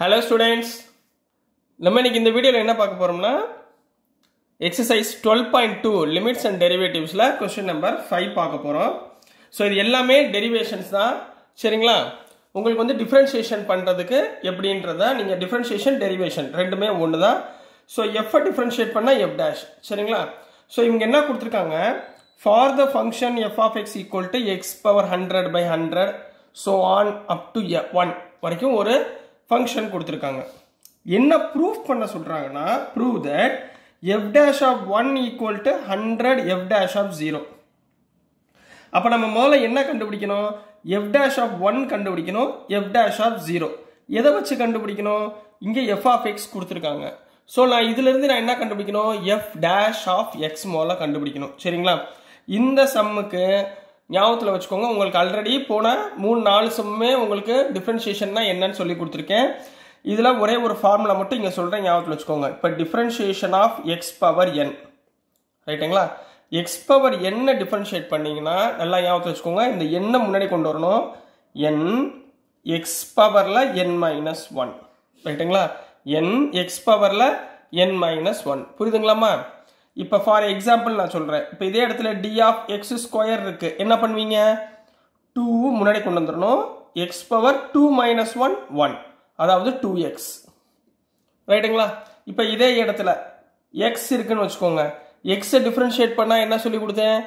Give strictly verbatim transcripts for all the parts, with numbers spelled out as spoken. Hello students, நம்ம இன்னைக்கு இந்த வீடியோல என்ன பார்க்க போறோம்னா exercise twelve point two limits and derivatives-ல question number five பார்க்க போறோம். சோ இது எல்லாமே derivations தான். சரிங்களா? உங்களுக்கு வந்து differentiation பண்றதுக்கு எப்படின்றத நீங்க differentiation derivation ரெண்டுமே ஒண்ணுதான். சோ f differentiate பண்ணா f dash. சரிங்களா? சோ இங்க என்ன கொடுத்திருக்காங்க? For the function f of x equal to x power one hundred by one hundred so on up to one வரைக்கும் ஒரு function கொடுத்திருக்காங்க. என்ன proof பண்ண சொல்றாங்கன்னா prove that f dash of one equal to one hundred f dash of zero. அப்ப நம்ம முதல்ல என்ன கண்டுபிடிக்கணும்? f dash of one கண்டுபிடிக்கணும், f dash of zero. எதை வச்சு கண்டுபிடிக்கணும்? இங்க f of x கொடுத்திருக்காங்க. சோ நான் இதில இருந்து நான் என்ன கண்டுபிடிக்கணும்? f dash of x மூல கண்டுபிடிக்கணும். சரிங்களா? இந்த சம்முக்கு ஞாபகத்துல வச்சுக்கோங்க, உங்களுக்கு ஆல்ரெடி போன three four சம்மே உங்களுக்கு டிஃபரன்ஷியேஷன்னா என்னன்னு சொல்லி கொடுத்திருக்கேன். இதுல ஒரே ஒரு ஃபார்முலா மட்டும் இங்க சொல்றேன், ஞாபகத்துல வச்சுக்கோங்க. இப்ப differentiation of x power n, ரைட்டுங்களா? x பவர் n ன டிஃபரன்ஷியேட் பண்ணீங்கன்னா நல்லா ஞாபகத்துல வச்சுக்கோங்க, இந்த n ன முன்னாடி கொண்டு வரணும். n x பவர்ல n minus one, ரைட்டுங்களா? n x பவர்ல n minus one, புரியுதுங்களாமா? இப்ப ஃபார் எக்ஸாம்பிள் நான் சொல்றேன், இப்ப இதே இடத்துல d of x ஸ்கொயர் இருக்கு, என்ன பண்ணுவீங்க? two முன்னாடி கொண்டு வந்துறணும், x power two minus one one, அதாவது two x, ரைட்டுங்களா? இப்ப இதே இடத்துல x இருக்குன்னு வெச்சுக்கோங்க, x ஐ டிஃபரன்ஷியேட் பண்ணா என்ன சொல்லி கொடுத்தேன்?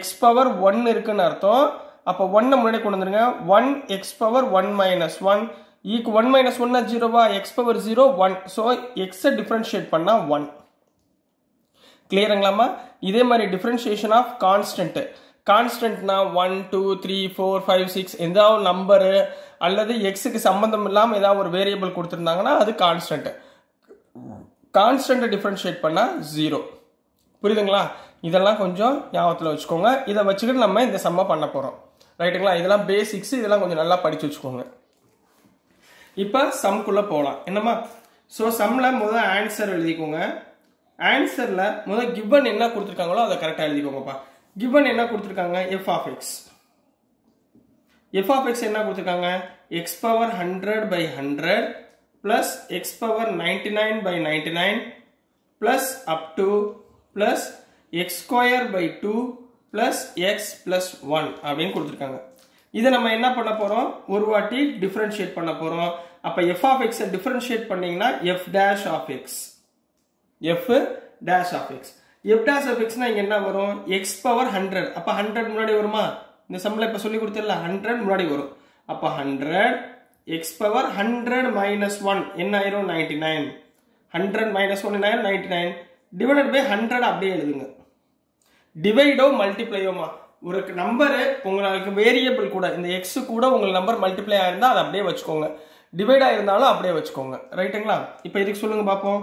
x பவர் one இருக்குன்னு அர்த்தம். அப்ப one ன முன்னாடி கொண்டு வந்துருங்க, one x power one minus one equal one minus one னா zero-வா, x power zero one, so x ஐ டிஃபரன்ஷியேட் பண்ணா one. கிளியர்ங்களாமா? இதே மாதிரி டிஃபரன்ஷியேஷன் ஆஃப் கான்ஸ்டன்ட், கான்ஸ்டன்ட்னா one two three four five six ஏதாவது நம்பர் அல்லது x க்கு சம்பந்தம் இல்லாம ஏதாவது ஒரு வேரியபிள் கொடுத்திருந்தாங்கன்னா அது கான்ஸ்டன்ட். கான்ஸ்டன்ட்டை டிஃபரன்ஷியேட் பண்ணா zero. புரியுதுங்களா? இதெல்லாம் கொஞ்சம் ஞாபகத்துல வச்சுக்கோங்க, இதை வச்சுக்கிட்டு நம்ம இந்த சம்மை பண்ண போறோம், ரைட்டுங்களா? இதெல்லாம் பேசிக்ஸ், இதெல்லாம் கொஞ்சம் நல்லா படிச்சு வச்சுக்கோங்க. இப்போ சம்க்குள்ள போகலாம் என்னமா. ஸோ சம்ல முதல் ஆன்சர் எழுதிக்கோங்க. ஆன்சர்ல முதல் கிவன் என்ன கொடுத்திருக்காங்களோ அதை கரெக்டா எழுதிக்கோங்கப்பா. கிவன் என்ன கொடுத்திருக்காங்க? f of x. f of x என்ன கொடுத்திருக்காங்க? x power one hundred by one hundred plus x power ninety-nine by ninety-nine plus up to plus x square by two plus x plus one அப்படின்னு கொடுத்திருக்காங்க. இதை நம்ம என்ன பண்ண போறோம்? ஒரு வாட்டி டிஃபரன்ஷியேட் பண்ண போறோம். அப்ப f of x டிஃபரன்ஷியேட் பண்ணீங்கன்னா f dash of x, f dash of x. f dash of x னா இங்க என்ன வரும்? x power one hundred. அப்ப one hundred முன்னாடி வருமா? இந்த சம்ல இப்ப சொல்லி கொடுத்தல்ல one hundred முன்னாடி வரும். அப்ப one hundred x power one hundred minus one என்ன ஆயிரும்? ninety-nine. one hundred minus one என்ன ஆயிரும்? ninety-nine divided by one hundred அப்படியே எழுதுங்க. டிவைடோ மல்டிப்ளையோமா, ஒரு நம்பர் உங்களுக்கு வேரியபிள் கூட, இந்த x கூட உங்களுக்கு நம்பர் மல்டிப்ளை ஆயிருந்தா அதை அப்படியே வச்சுக்கோங்க, டிவைட் ஆயிருந்தாலும் அப்படியே வச்சுக்கோங்க, ரைட்டுங்களா? இப்போ இதுக்கு சொல்லுங்க பாப்போம்.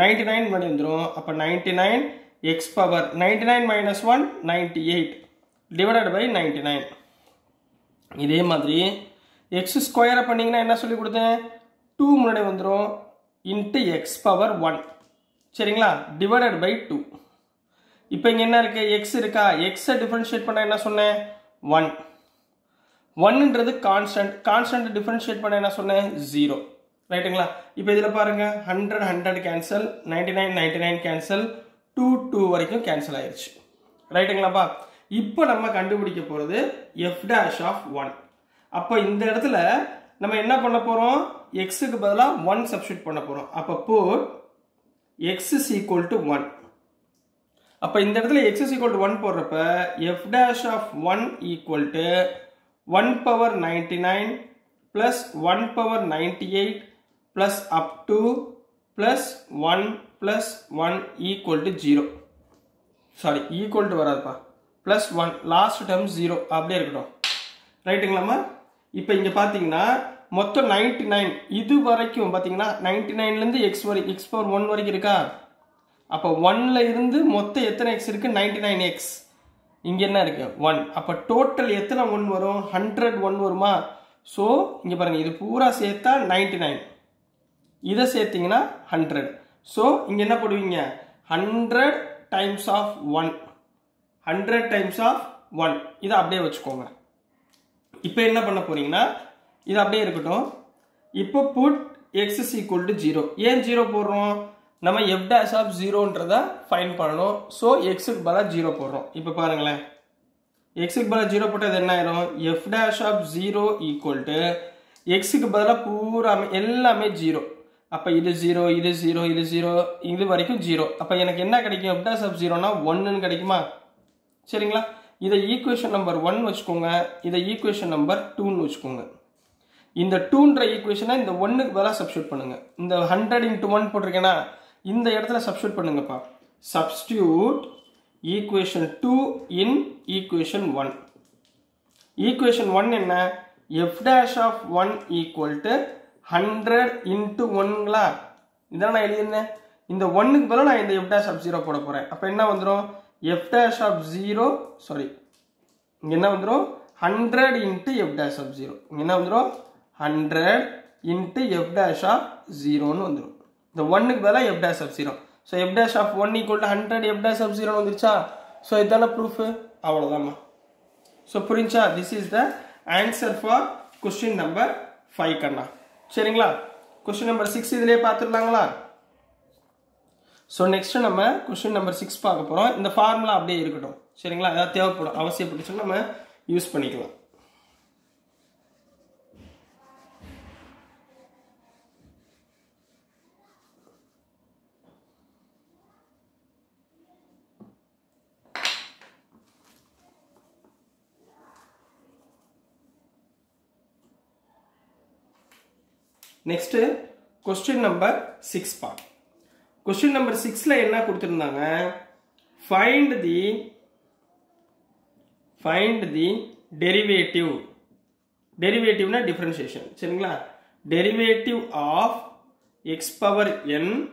ninety-nine முன்னாடி வந்துரும். அப்ப ninety-nine x power ninety-nine minus one ninety-eight divided by ninety-nine. இதே மாதிரி x square பண்ணீங்கன்னா என்ன சொல்லி கொடுத்தேன்? two முன்னாடி வந்துரும் into x power one, சரிங்களா? divided by two. இப்போ இங்க என்ன இருக்கு? x இருக்கா? x ஐ டிஃபரன்ஷியேட் பண்ண என்ன சொன்னேன்? one. ஒன்னுன்றது கான்ஸ்டன்ட், கான்ஸ்டன்ட் டிஃபரன்ஷியேட் பண்ண என்ன சொன்னேன்? zero, ரைட்டுங்களா? இப்போ இதில் பாருங்க, hundred hundred cancel, ninety nine ninety nine cancel, two two வரைக்கும் கேன்சல் ஆயிடுச்சு, ரைட்டுங்களாப்பா? இப்போ நம்ம கண்டுபிடிக்க போகிறது எஃப் டேஷ் ஆஃப் ஒன். அப்போ இந்த இடத்துல நம்ம என்ன பண்ண போகிறோம்? எக்ஸுக்கு பதிலாக ஒன் சப்ஸ்டிட் பண்ண போகிறோம். அப்போ for x is equal to one. அப்போ இந்த இடத்துல x is equal to one போடுறப்ப F dash of one equal to one power ninety nine plus one power ninety eight plus up to plus one plus one equal to zero. sorry, equal to வராதுப்பா, plus one last term zero அப்படியே இருக்கட்டும், ரைட்டுங்களாமா? இப்போ இங்க பாத்தீங்கன்னா மொத்தம் ninety-nine இது வரைக்கும் பாத்தீங்கன்னா ninety-nine ல இருந்து x வரை x பவர் one வரைக்கும் இருக்கா? அப்ப one ல இருந்து மொத்தம் எத்தனை x இருக்கு? ninety-nine x. இங்க என்ன இருக்கு? one. அப்ப டோட்டல் எத்தனை one வரும்? one hundred one வருமா? சோ இங்க பாருங்க, இது பூரா சேர்த்தா ninety-nine, இதை சேர்த்தீங்கன்னா one hundred. ஸோ இங்கே என்ன போடுவீங்க? one hundred times of one, one hundred times of one, இதை அப்படியே வச்சுக்கோங்க. இப்போ என்ன பண்ண போறீங்கன்னா, இது அப்படியே இருக்கட்டும். இப்போ put x is equal to zero. Yen zero porno? Nama f dash of zero find parano. So x is zero porno. Ipa x is zero put f dash of zero equal to x is zero. Appa idu zero, idu zero, idu zero, idu varaikum zero. Appa enakku enna kadikum f dash of zero na one nu kadikuma. Seringla. This equation number one vechkonga, this equation number two nu vechkonga. In the two equation in the one substitute pannunga. In the hundred into one potrukena, in the edathila substitute pannunga pa. Substitute equation two in equation one. Equation one enna f dash of one equal to hundred into one la. Idana in the one bala na in the f dash of zero poda pora. Appo enna vandrom f dash of zero, sorry, hundred into f dash of zero. hundred into f dash of zero. The one is f dash of zero. So f dash of one equal to hundred f dash of zero. So this is the proof. So Purincha, this is the answer for question number five. Question number six is So next we will see question number six. This formula is the formula. We use it. Next question number six part. Question number six la enna kuduthirundanga, find the find the derivative derivative na differentiation serengla derivative of x power n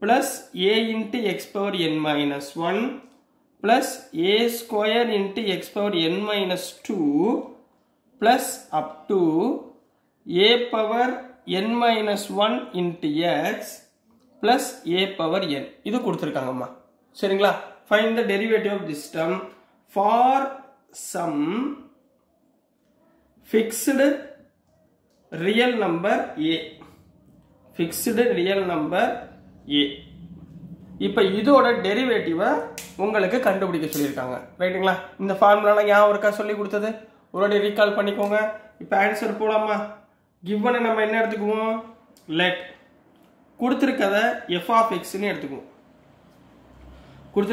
plus a into x power n minus one plus a square into x power n minus two plus up to a power n minus one into x plus a power n. Idu kuduthirukanga. Seringla, find the derivative of this term for some fixed real number a. Fixed real number a. Ipa idoda derivative ungalku kandupidikka sollirukanga. Rightla? Indha formula la yav oruka solli kuduthathu oradi recall panikonga. Ipa answer polama. Given nama enna eduthukuvom? Let f of x ने f of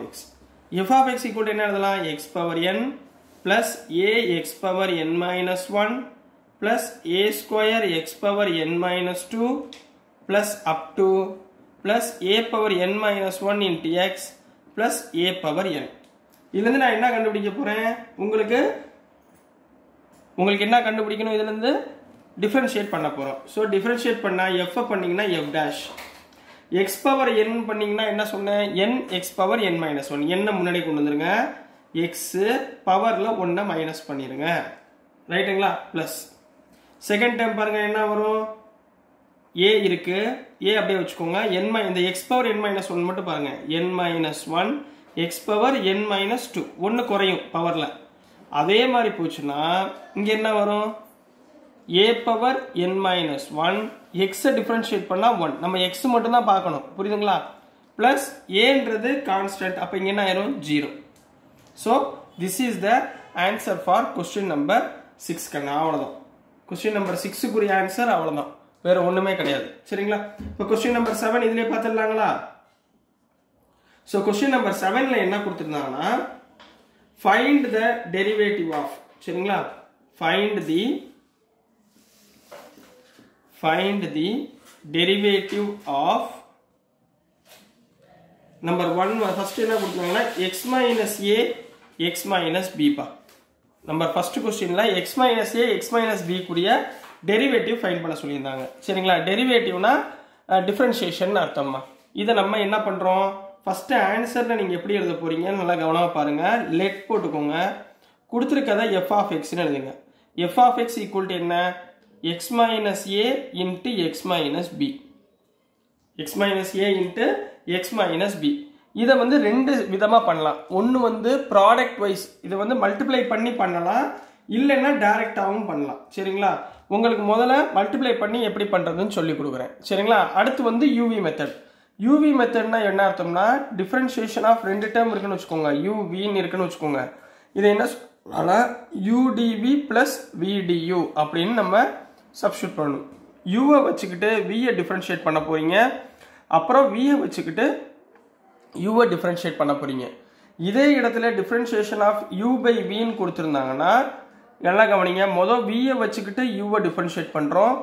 x f of x equal to x power n plus a x power n minus one plus a square x power n minus two plus up to plus a power n minus one into x plus a power n. இதிலிருந்து நான் என்ன கண்டுபிடிக்க போறேன்? உங்களுக்கு உங்களுக்கு என்ன கண்டுபிடிக்கணும்? இதிலிருந்து differentiate panna porom. So differentiate panna f pannina f dash x power n pannina enna sonna n x power n minus one n munadi kondu vandrunga x power la one minus pannirunga right engla plus second term parunga enna varum a irukku a apdiye vechukonga n minus x power n minus one mattum parunga n minus one x power n minus two one korayum power la adhe mari pochuna inge enna varum a power n minus one x differentiate panna one nama x மட்டும் தான் பார்க்கணும் புரியுதுங்களா plus a ன்றது constant அப்ப இங்க என்ன ஆயிரும் zero. So this is the answer for question number six கண்ணா அவ்வளவுதான். Question number six க்குரிய answer அவ்வளவுதான், வேற ஒண்ணுமே கிடையாது. சரிங்களா, இப்ப question number seven இதிலே பாத்துறலாங்களா? So question number seven ல என்ன கொடுத்திருந்தாங்கன்னா find the derivative of, சரிங்களா, find the Find the derivative of number one. First, x minus a, x minus b pa. Number first question x minus a, x minus b kuriya derivative find panna solliranga. Seringla, derivative na uh, differentiation na arthamma. Idha namma enna pandrom? First answer la neenga eppadi eludha poringa nalla gavanama parunga. Let potukonga. Kuduthirukada f of x nu eludunga. F of x equal to enna? X minus a into x minus b. X minus a into x minus b. This is two vidama. One is product wise. This is multiply panni pannala. Illena direct avum pannala. Seringla. உங்களுக்கு முதல்ல multiply பண்ணி எப்படி பண்றதுன்னு சொல்லி கொடுக்கிறேன். சரிங்களா? அடுத்து வந்து யூவி மெத்தட். யூவி மெத்தட்னா என்ன அர்த்தம்னா, டிஃபரன்ஷியேஷன் ஆஃப் ரெண்டு டேர்ம் இருக்குன்னு வச்சுக்கோங்க, யூவின்னு இருக்குன்னு வச்சுக்கோங்க. இது என்ன சொல்றானா, யூடிவி பிளஸ் விடியு அப்படின்னு நம்ம சப்ஸ்டியூட் பண்ணணும். யூவை வச்சுக்கிட்டு வியை டிஃப்ரென்ஷியேட் பண்ண போறீங்க, அப்புறம் வியை வச்சுக்கிட்டு யூவை டிஃப்ரென்ஷியேட் பண்ண போறீங்க. இதே இடத்துல டிஃப்ரென்ஷியேஷன் ஆஃப் யூ பை வின்னு கொடுத்துருந்தாங்கன்னா நல்லா கவனிங்க, மொதல் வியை வச்சுக்கிட்டு யூவை டிஃப்ரென்ஷியேட் பண்ணுறோம்,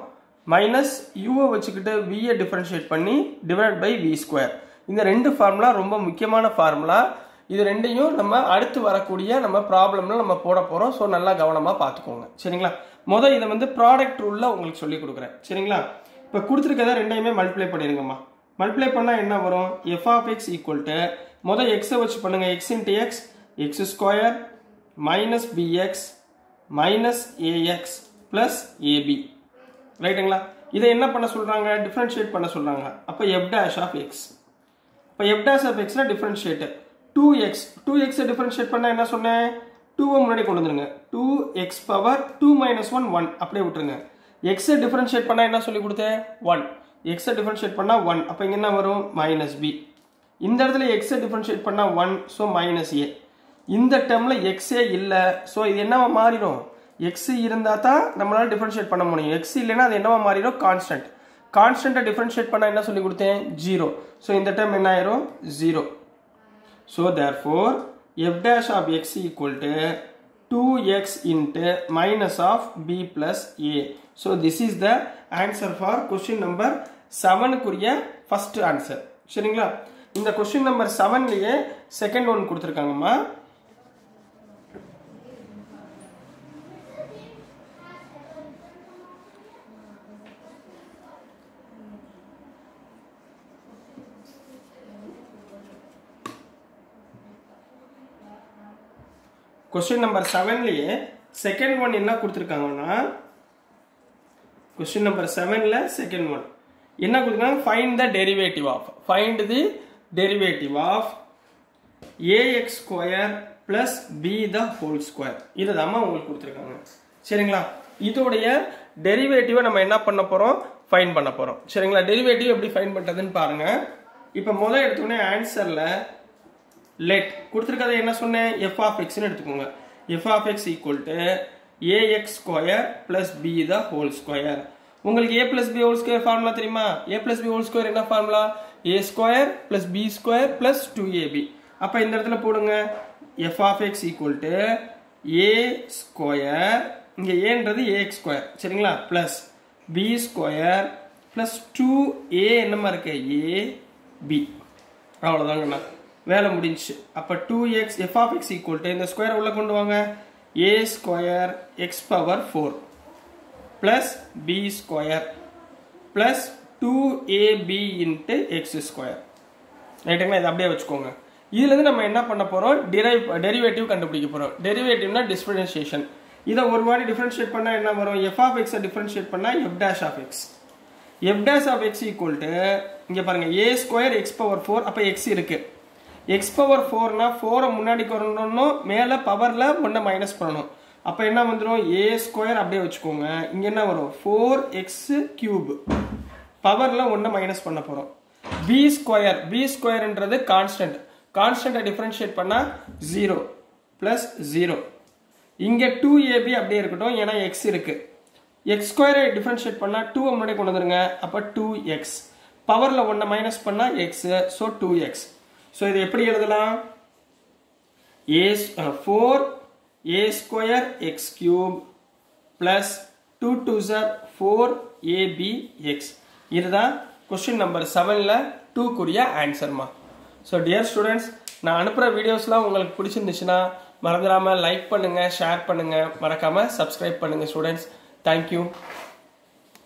மைனஸ் யூவை வச்சுக்கிட்டு வியை டிஃப்ரென்ஷியேட் பண்ணி டிவைட் பை வி ஸ்கொயர். இந்த ரெண்டு ஃபார்முலா ரொம்ப முக்கியமான ஃபார்முலா. இது ரெண்டையும் நம்ம அடுத்து வரக்கூடிய நம்ம ப்ராப்ளம்ல நம்ம போட போகிறோம். ஸோ நல்லா கவனமாக பார்த்துக்கோங்க. சரிங்களா? மொதல் இதை வந்து ப்ராடக்ட் ரூலில் உங்களுக்கு சொல்லி கொடுக்குறேன். சரிங்களா? இப்போ கொடுத்துருக்கதை ரெண்டையுமே மல்டிப்ளை பண்ணிடுங்கம்மா. மல்டிப்ளை பண்ணால் என்ன வரும், F of X equal to மொதல் எக்ஸை வச்சு பண்ணுங்கள், X into X X square minus px minus ax plus AB. ரைட்டுங்களா? இதை என்ன பண்ண சொல்கிறாங்க, டிஃப்ரென்ஷியேட் பண்ண சொல்கிறாங்க. அப்போ எஃப் டேஷ் ஆஃப் எக்ஸ், இப்போ எஃப் டேஷ் ஆஃப் எக்ஸ்னால் டிஃப்ரென்ஷியேட்டு டூ எக்ஸ், டூ எக்ஸை டிஃப்ரென்ஷியேட் பண்ணால் என்ன சொன்னேன், டூவை முன்னாடி கொண்டு வந்துருங்க, two X power two minus one one அப்படியே விட்டுருங்க. எக்ஸை டிஃப்ரென்ஷியேட் பண்ணால் என்ன சொல்லி கொடுத்தேன், ஒன். எக்ஸை டிஃப்ரென்ஷியேட் பண்ணால் ஒன், அப்போ இங்கே என்ன வரும் மைனஸ் பி. இந்த இடத்துல எக்ஸை டிஃப்ரென்ஷியேட் பண்ணால் ஒன், ஸோ மைனஸ் ஏ. இந்த டேர்மில் எக்ஸே இல்லை, ஸோ இது என்னவா மாறிடும், எக்ஸ் இருந்தால் தான் நம்மளால் டிஃப்ரென்ஷியேட் பண்ண முடியும், எக்ஸ் இல்லைன்னா அது என்னவா மாறிடும் கான்ஸ்டன்ட். கான்ஸ்டன்ட்டை டிஃப்ரென்ஷியேட் பண்ணால் என்ன சொல்லி கொடுத்தேன், ஜீரோ. ஸோ இந்த டேர்ம் என்ன ஆயிரும், zero. So therefore F dash of X equal to two X into minus of B plus A. So this is the answer for question number செவனுக்குரிய ஃபர்ஸ்ட் ஆன்சர். சரிங்களா? இந்த கொஸ்டின் நம்பர் செவன்லேயே second one கொடுத்துருக்காங்கம்மா. Question number செவன்லேயே second one என்ன கொடுத்துருக்காங்கன்னா, question number செவனில் second one என்ன கொடுத்துருக்காங்க, find the derivative of, find the derivative of A X square plus B the whole square. இதுதான் உங்களுக்கு கொடுத்துருக்காங்க. சரிங்களா? இதோடைய டெரிவேட்டிவை நம்ம என்ன பண்ண போகிறோம், ஃபைண்ட் பண்ண போகிறோம். சரிங்களா? டெரிவேட்டிவ் எப்படி ஃபைண்ட் பண்ணுறதுன்னு பாருங்கள். இப்போ முதல் எடுத்தோடனே ஆன்சரில் லெட் கொடுத்துருக்கதை என்ன சொன்னேன், எஃப் ஆஃப் எக்ஸ்ன்னு எடுத்துக்கோங்க. F of X equal to A X square plus B the whole square. உங்களுக்கு A plus B whole square formula தெரியுமா? A plus B whole square என்ன formula, A square plus B square plus two A B. அப்போ இந்த இடத்துல போடுங்க, F of X equal to A square, இங்கே ஏன்றது A X square. சரிங்களா? Plus B square plus two A என்னமா இருக்கு, ஏ பி. அவ்வளோதாங்கண்ணா, வேலை முடிஞ்சு. அப்போ two X F of X equal to இந்த ஸ்கொயர் உள்ள கொண்டு வாங்க, A square X power four plus B square plus two A B into X square. ரைட்டுங்களா? இதை அப்படியே வச்சுக்கோங்க. இதுலேருந்து நம்ம என்ன பண்ண போகிறோம், டிரைவ் டெரிவேட்டிவ் கண்டுபிடிக்க போகிறோம். டெரிவேட்டிவ்னா டிஃபரன்ஷியேஷன். இதை ஒரு வாட்டி டிஃபரன்ஷியேட் பண்ணால் என்ன வரும், எஃப் ஆஃப் எக்ஸை டிஃபரன்ஷியேட் பண்ணால் F dash of X. F dash of X equal to இங்கே பாருங்கள் A square X power four. அப்போ எக்ஸ் இருக்குது, எக்ஸ் பவர் ஃபோர்னா ஃபோரை முன்னாடி கொண்டோம், மேலே பவரில் ஒன்றை மைனஸ் பண்ணணும். அப்போ என்ன வந்துடும், ஏ ஸ்கொயர் அப்படியே வச்சுக்கோங்க. இங்கே என்ன வரும், ஃபோர் எக்ஸு கியூப், பவரில் ஒன்றை மைனஸ் பண்ண போகிறோம். பி ஸ்கொயர், பி ஸ்கொயர்ன்றது கான்ஸ்டன்ட், கான்ஸ்டன்ட்டை டிஃப்ரென்ஷியேட் பண்ணால் ஜீரோ ப்ளஸ் ஜீரோ. இங்கே டூ ஏபி அப்படியே இருக்கட்டும், ஏன்னா எக்ஸ் இருக்குது. எக்ஸ் ஸ்கொயரை டிஃப்ரென்ஷியேட் பண்ணால் டூவை முன்னாடி கொண்டு வந்துடுங்க. அப்போ டூ எக்ஸ் பவரில் ஒன்றை மைனஸ் பண்ணால் X, so two X. So இது எப்படி எழுதலாம், A four A square X cube plus two two sir four A B X. இதுதான் கொஸ்டின் நம்பர் செவனில் டூக்குரிய ஆன்சர்மா. ஸோ டியர் ஸ்டூடெண்ட்ஸ், நான் அனுப்புகிற வீடியோஸ்லாம் உங்களுக்கு பிடிச்சிருந்துச்சுன்னா மறந்துடாமல் லைக் பண்ணுங்கள், ஷேர் பண்ணுங்கள், மறக்காமல் சப்ஸ்கிரைப் பண்ணுங்கள். Students, thank you.